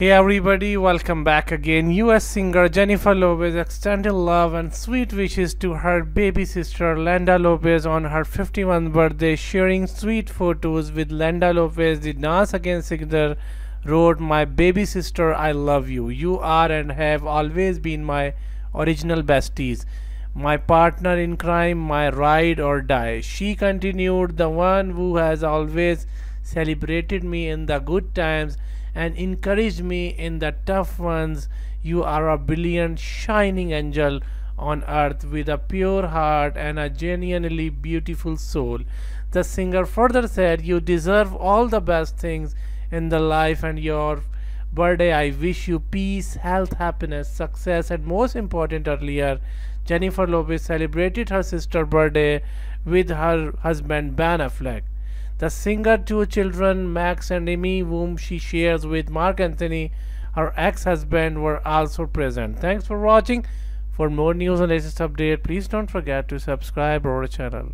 Hey everybody, welcome back again. US singer Jennifer Lopez extended love and sweet wishes to her baby sister Lynda Lopez on her 51st birthday. Sharing sweet photos with Lynda Lopez, the Dance Against singer wrote, "My baby sister, I love you. You are and have always been my original besties, my partner in crime, my ride or die." She continued, "The one who has always celebrated me in the good times and encouraged me in the tough ones. You are a brilliant, shining angel on earth with a pure heart and a genuinely beautiful soul." The singer further said, "You deserve all the best things in the life, and your birthday, I wish you peace, health, happiness, success, and most important." Earlier, Jennifer Lopez celebrated her sister's birthday with her husband Ben Affleck. The singer, two children, Max and Emmy, whom she shares with Mark Anthony, her ex-husband, were also present. Thanks for watching. For more news and latest update, please don't forget to subscribe our channel.